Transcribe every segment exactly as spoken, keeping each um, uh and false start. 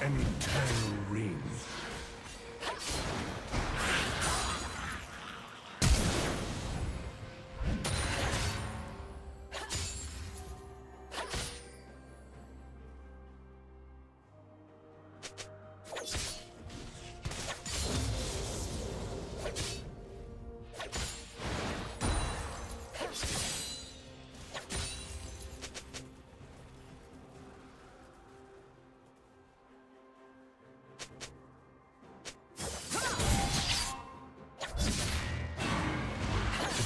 An eternal ring.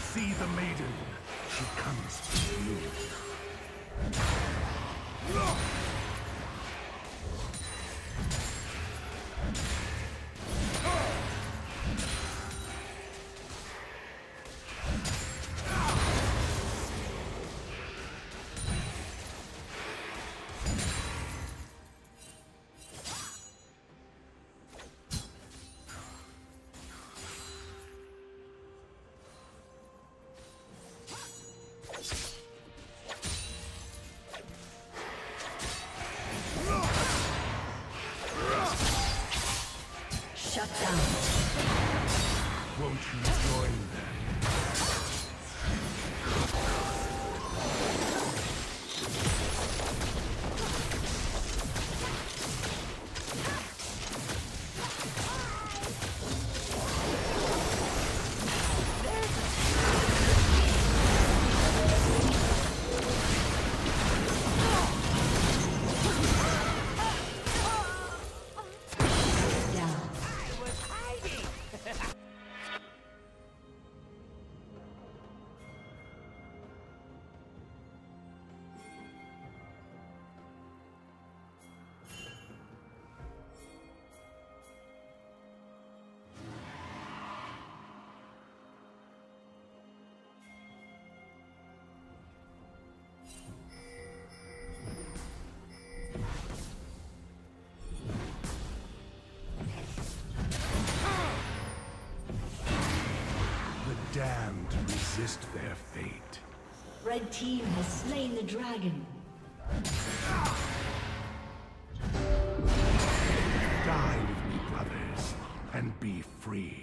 See the maiden. She comes to you. damned resist their fate. Red team has slain the dragon. Die with me, brothers, and be free.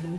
Blue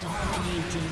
Dominating.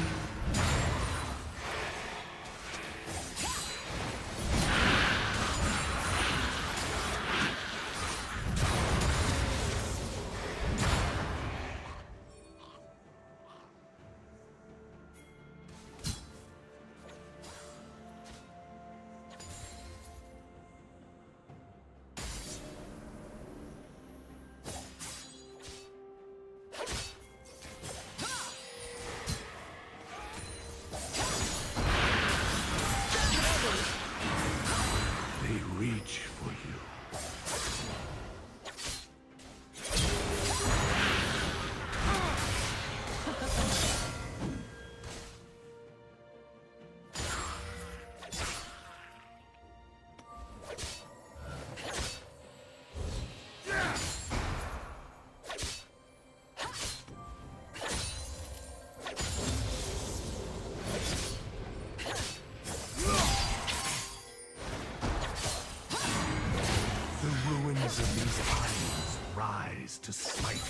To smite you.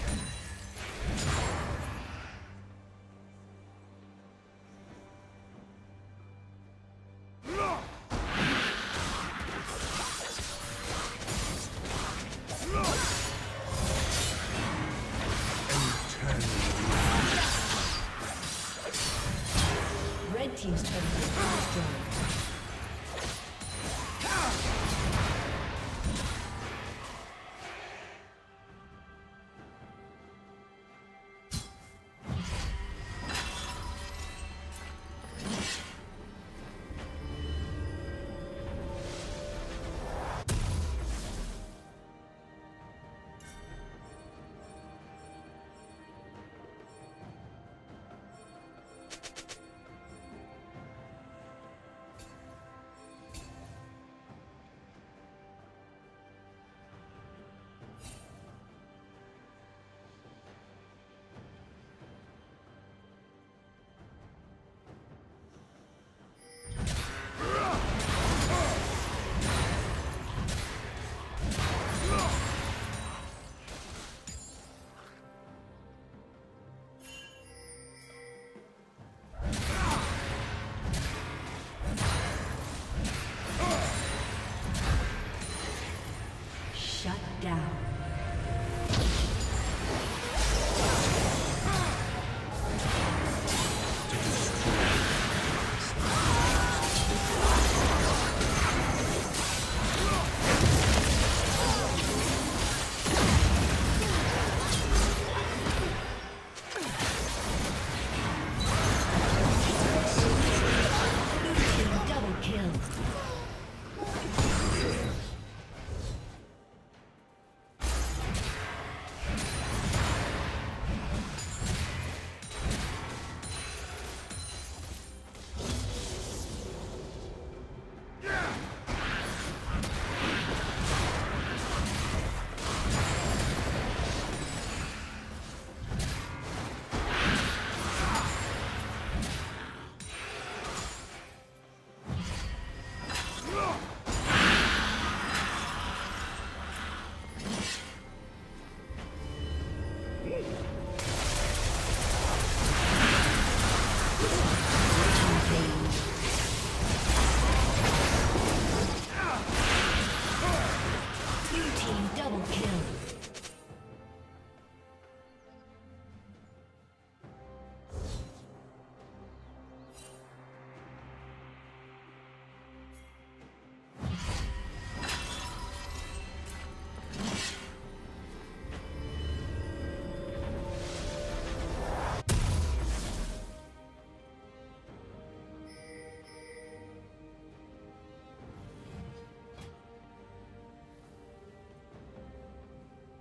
Team's turn to destroy.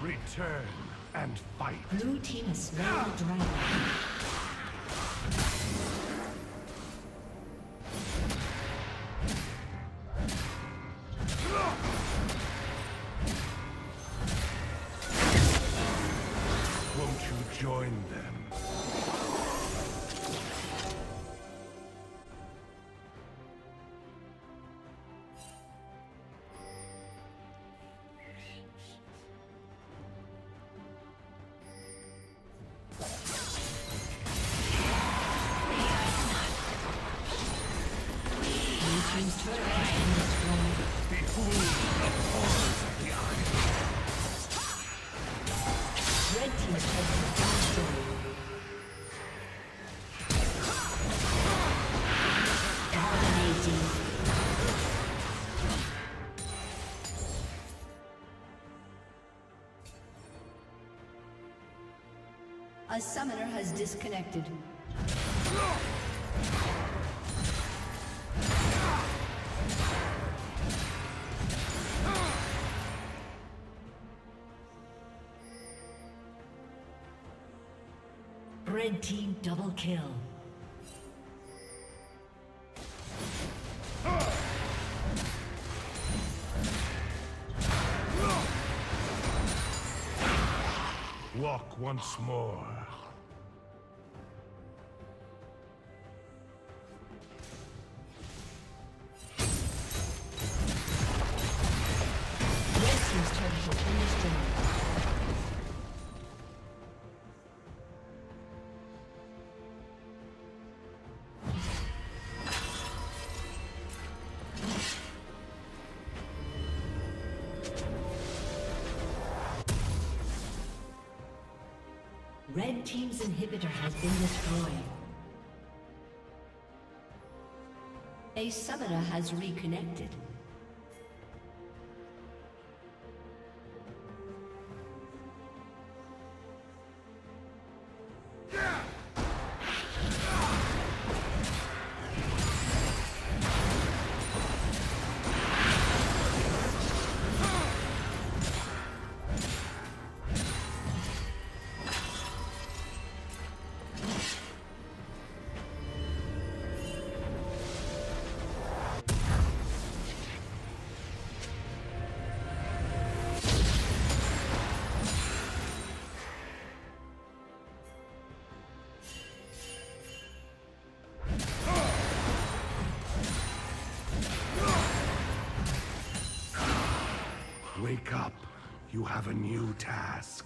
Return and fight. Blue team has slain the dragon. A summoner has disconnected. Red team double kill. Walk once more. Red team's inhibitor has been destroyed. A summoner has reconnected. Wake up. You have a new task.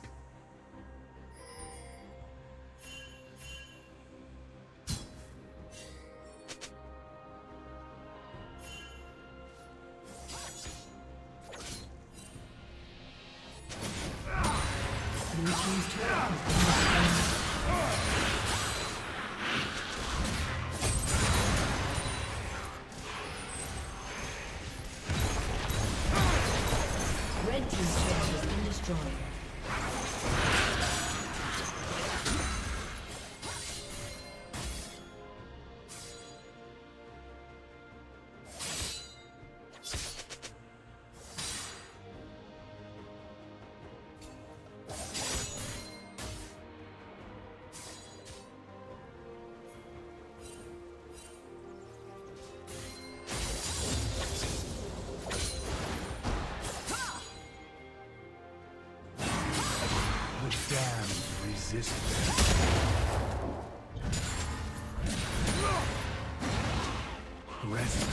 Rest.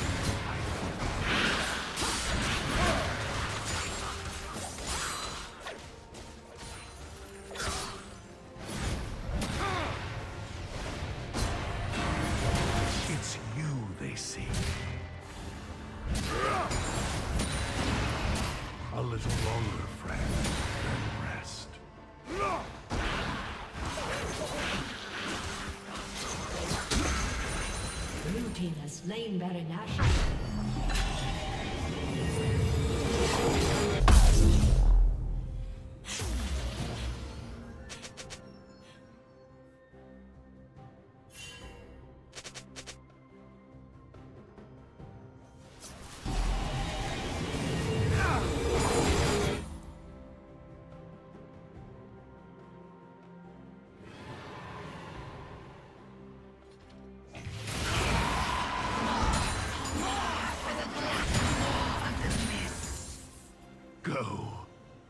It's you they seek. Blue team has slain Baron Nashor.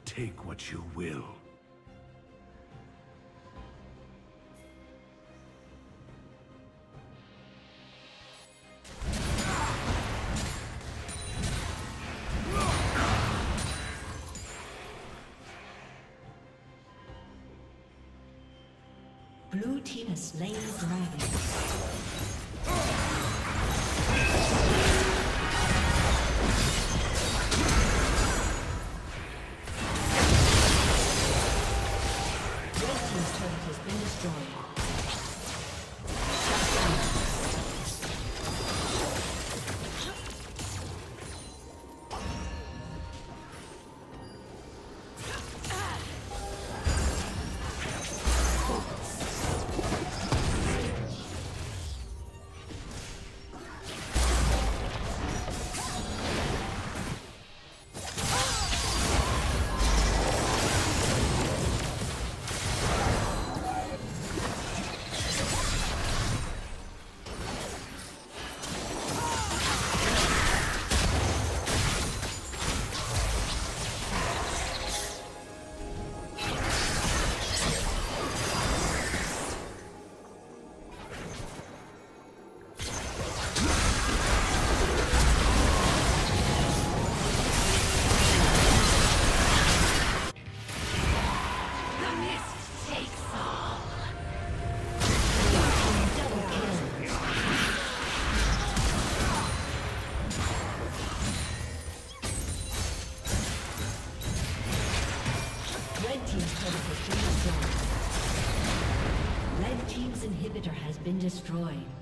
Take what you will. Blue team has slain the dragon. Destroyed.